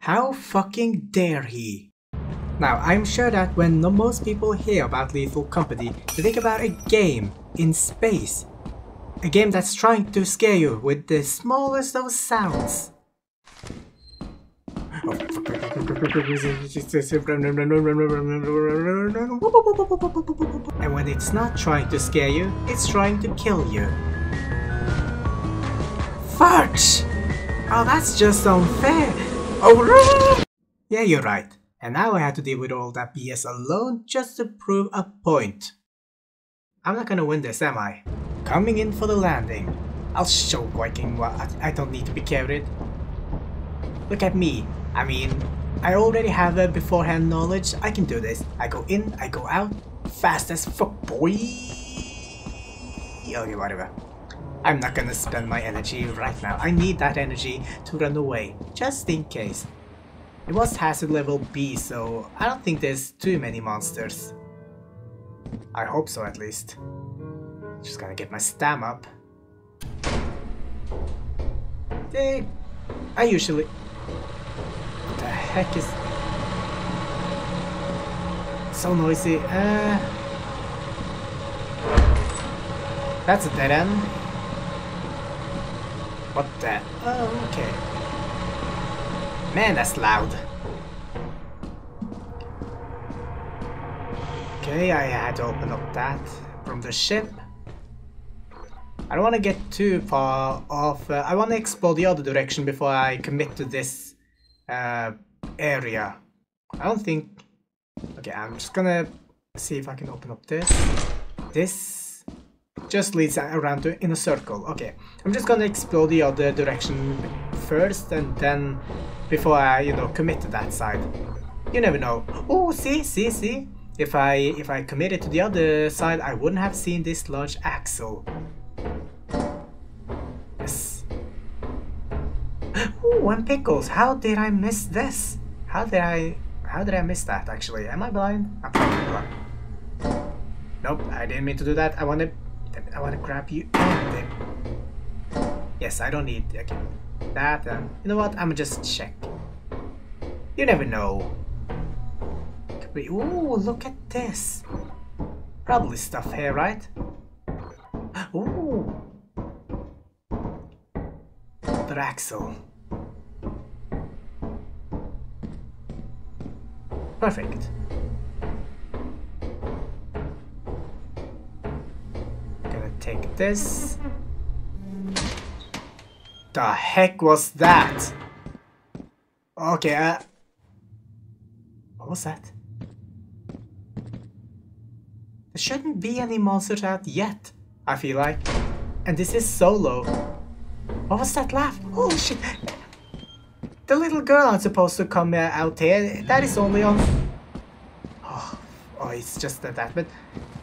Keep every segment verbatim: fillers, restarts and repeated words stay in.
How fucking dare he? Now, I'm sure that when most people hear about Lethal Company, they think about a game in space. A game that's trying to scare you with the smallest of sounds. And when it's not trying to scare you, it's trying to kill you. Fudge! Oh, that's just unfair! Oh, yeah, you're right. And now I had to deal with all that B S alone just to prove a point. I'm not gonna win this, am I? Coming in for the landing. I'll show Viking what I, I don't need to be carried. Look at me. I mean, I already have a beforehand knowledge. I can do this. I go in, I go out. Fast as fuck, boy. Okay, whatever. I'm not gonna spend my energy right now. I need that energy to run away, just in case. It was hazard level B, so I don't think there's too many monsters. I hope so, at least. Just gonna get my stam up. They... I usually... What the heck is... So noisy, uh... That's a dead end. What the... Oh, okay. Man, that's loud. Okay, I had to open up that from the ship. I don't want to get too far off. Uh, I want to explore the other direction before I commit to this uh, area. I don't think... Okay, I'm just gonna see if I can open up this. This just leads around to, in a circle. Okay, I'm just gonna explore the other direction first and then... Before I, you know, commit to that side. You never know. Oh, see, see, see. If I if I committed to the other side, I wouldn't have seen this large axle. Yes. Oh, and pickles. How did I miss this? How did I how did I miss that actually? Am I blind? I'm probably blind. Nope, I didn't mean to do that. I wanna I wanna grab you. Yes, I don't need okay. That and you know what? I'ma just check. You never know. Could be. Ooh, look at this. Probably stuff here, right? Ooh, the axle. Perfect. Gonna take this. The heck was that? Okay, uh, what was that? There shouldn't be any monsters out yet, I feel like. And this is solo. What was that laugh? Oh shit! The little girl aren't supposed to come uh, out here. That is only on... Oh, oh, it's just that, that, but...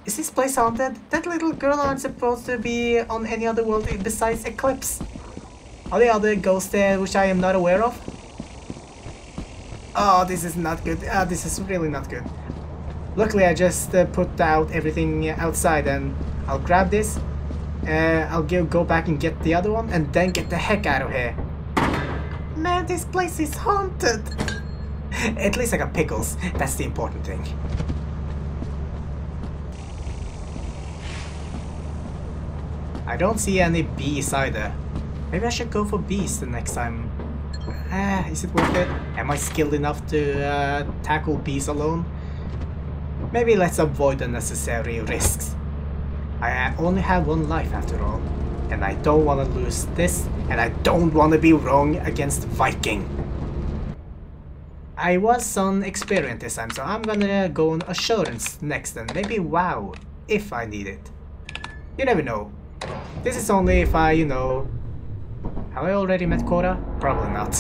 Is this place haunted? That little girl aren't supposed to be on any other world besides Eclipse. Are there other ghosts there which I am not aware of? Oh, this is not good. Oh, this is really not good. Luckily, I just uh, put out everything outside and I'll grab this. Uh, I'll go, go back and get the other one and then get the heck out of here. Man, this place is haunted. At least I got pickles. That's the important thing. I don't see any bees either. Maybe I should go for bees the next time. Ah, is it worth it? Am I skilled enough to uh, tackle bees alone? Maybe let's avoid unnecessary risks. I only have one life after all. And I don't want to lose this. And I don't want to be wrong against Viking. I was on experience this time, so I'm gonna go on Assurance next and maybe WoW, if I need it. You never know. This is only if I, you know... Have I already met Korra? Probably not.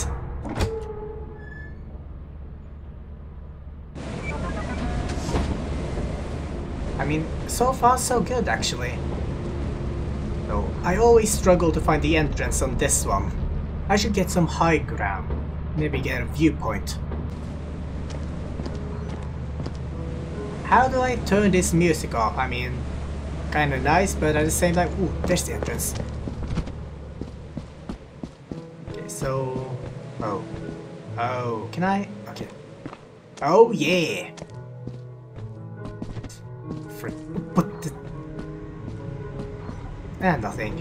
I mean, so far so good actually. No, I always struggle to find the entrance on this one. I should get some high ground. Maybe get a viewpoint. How do I turn this music off? I mean, kind of nice, but at the same time, ooh, there's the entrance. Okay, so, oh, oh, can I? Okay. Oh yeah. Frick. What the? Ah, nothing.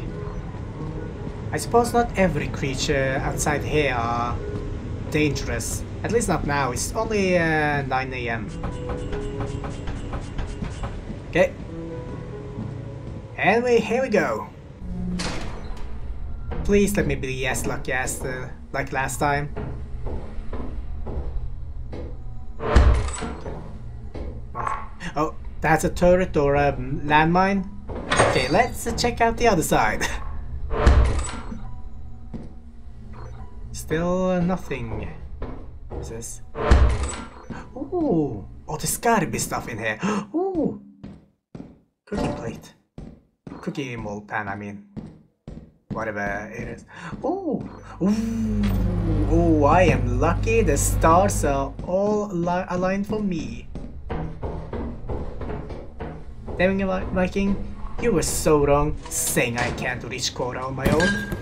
I suppose not every creature outside here are dangerous. At least not now. It's only uh, nine A M Okay. Anyway, here we go. Please let me be as lucky as the, like last time. Oh, that's a turret or a landmine. Okay, let's uh, check out the other side. Still uh, nothing. What's this? Ooh! Oh, there's gotta be stuff in here. Ooh! Cookie plate. Cookie mold pan, I mean. Whatever it is. Ooh! Ooh! Ooh, I am lucky. The stars are all li aligned for me. Damn it, Viking. You were so wrong saying I can't reach Korra on my own.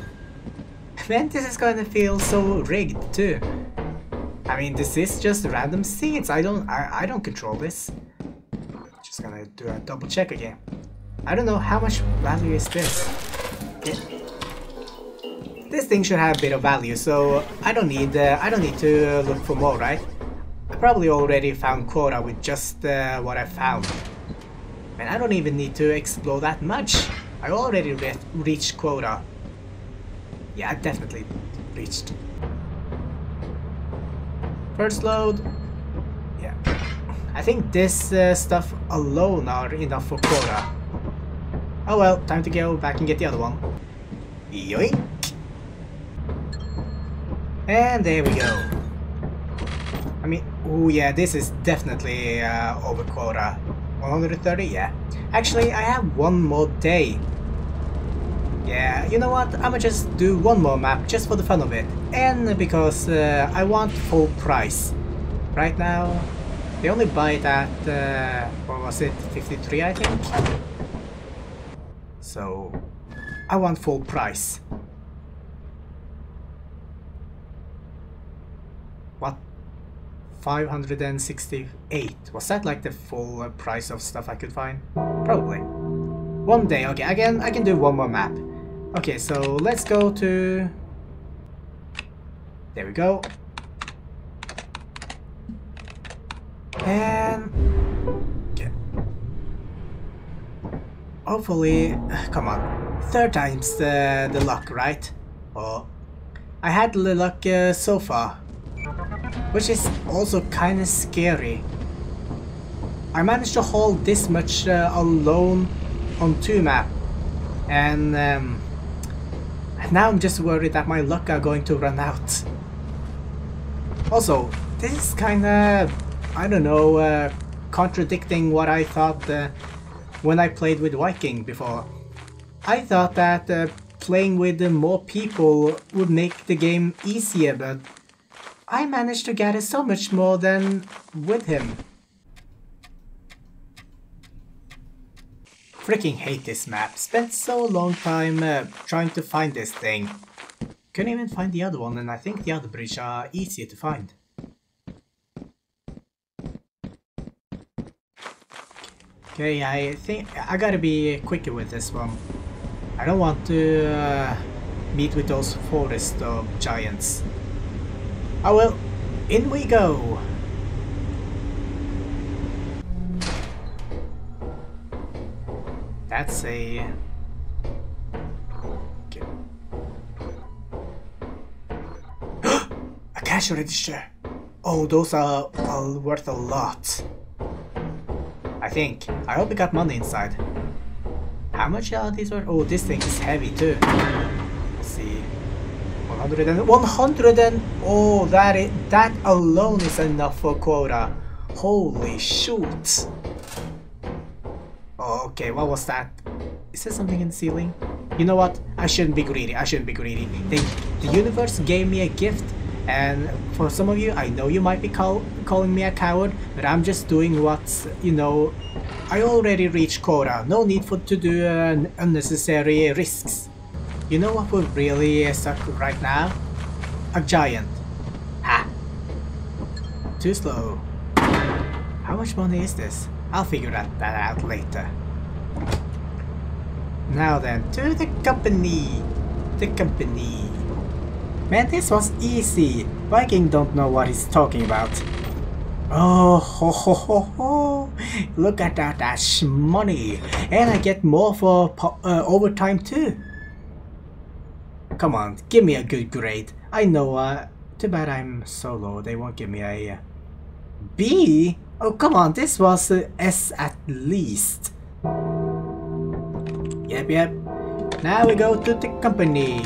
Man, this is gonna feel so rigged too. I mean, this is just random seeds. I don't, I, I don't control this. Just gonna do a double check again. I don't know how much value is this. Yeah. This thing should have a bit of value, so I don't need, uh, I don't need to look for more, right? I probably already found Korra with just uh, what I found, and I don't even need to explore that much. I already re reached Korra. Yeah, I definitely reached. First load. Yeah. I think this uh, stuff alone are enough for Korra. Oh well, time to go back and get the other one. Yoink! And there we go. I mean, oh yeah, this is definitely uh, over Korra. one hundred thirty, yeah. Actually, I have one more day. Yeah, you know what, I'ma just do one more map just for the fun of it, and because uh, I want full price. Right now, they only buy it at, uh, what was it, fifty-three I think? So, I want full price. What? five hundred sixty-eight, was that like the full price of stuff I could find? Probably. One day, okay, again, I can do one more map. Okay, so let's go to... There we go. And... Okay. Hopefully... Come on. Third time's the, the luck, right? Oh. I had the luck uh, so far. Which is also kinda scary. I managed to haul this much uh, alone on two map. And... Um, now I'm just worried that my luck are going to run out. Also, this is kinda, I don't know, uh, contradicting what I thought uh, when I played with Viking before. I thought that uh, playing with uh, more people would make the game easier, but I managed to gather so much more than with him. Freaking hate this map. Spent so long time uh, trying to find this thing. Couldn't even find the other one, and I think the other bridge are easier to find. Okay, I think I gotta be quicker with this one. I don't want to uh, meet with those forest of giants. Oh well, in we go! That's a... Okay. A cash register! Oh, those are, are worth a lot. I think. I hope we got money inside. How much are these worth? Oh, this thing is heavy too. Let's see. one hundred and... one hundred and... Oh, that, is, that alone is enough for Korra. Holy shoot! Okay, what was that? Is there something in the ceiling? You know what? I shouldn't be greedy. I shouldn't be greedy. They, the universe gave me a gift, and for some of you, I know you might be call, calling me a coward, but I'm just doing what's, you know, I already reached Korra, no need for to do uh, unnecessary risks. You know what would really uh, suck right now? A giant. Ha! Too slow. How much money is this? I'll figure that, that out later. Now then, to the company! The company. Man, this was easy. Viking don't know what he's talking about. Oh, ho ho ho ho! Look at that, that's money! And I get more for uh, overtime too! Come on, give me a good grade. I know, uh, too bad I'm so low, they won't give me a uh, B? Oh, come on, this was uh, S at least. Yep, yep. Now we go to the company.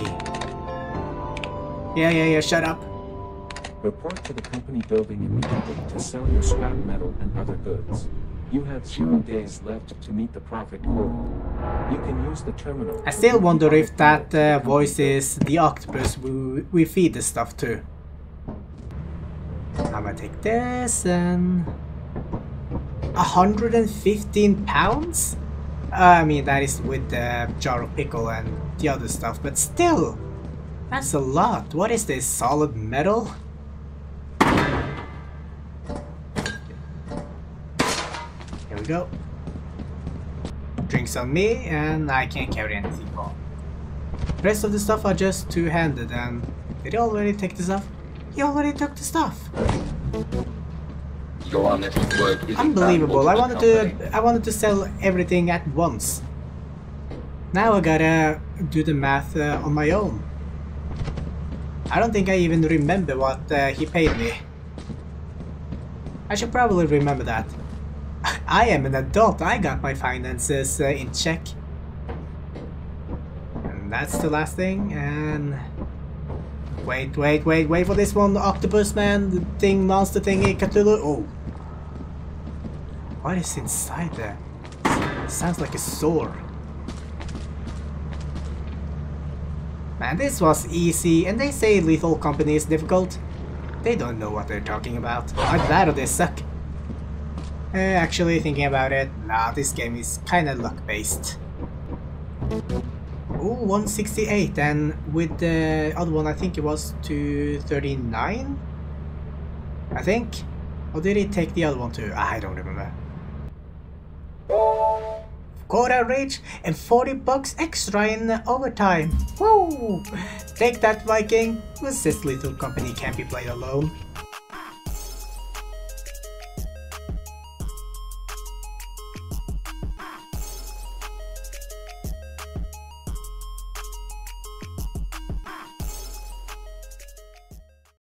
Yeah, yeah, yeah, shut up. Report to the company building immediately to sell your scrap metal and other goods. You have zero days left to meet the profit quota. You can use the terminal. I still wonder if that uh, voice is the octopus we, we feed the stuff to. I'm gonna take this and... one hundred fifteen pounds? Uh, I mean, that is with the jar of pickle and the other stuff, but still! That's a lot. What is this? Solid metal? Go. Drinks on me, and I can't carry anything more. Rest of the stuff are just two-handed, and did he already take the stuff? He already took the stuff. Your honest work is unbelievable. I wanted to, I wanted to sell everything at once. Now I gotta do the math uh, on my own. I don't think I even remember what uh, he paid me. I should probably remember that. I am an adult, I got my finances uh, in check. And that's the last thing, and... Wait, wait, wait, wait for this one, the octopus man, the thing, monster thingy, Cthulhu, oh. What is inside there? It sounds like a sword. Man, this was easy, and they say Lethal Company is difficult. They don't know what they're talking about. Either that or they suck. Uh, actually, thinking about it, nah, this game is kinda luck-based. Ooh, one sixty-eight, and with the other one, I think it was two thirty-nine? I think? Or did he take the other one too? I don't remember. Quota reached, and forty bucks extra in overtime! Woo! Take that, Viking! This little company can't be played alone.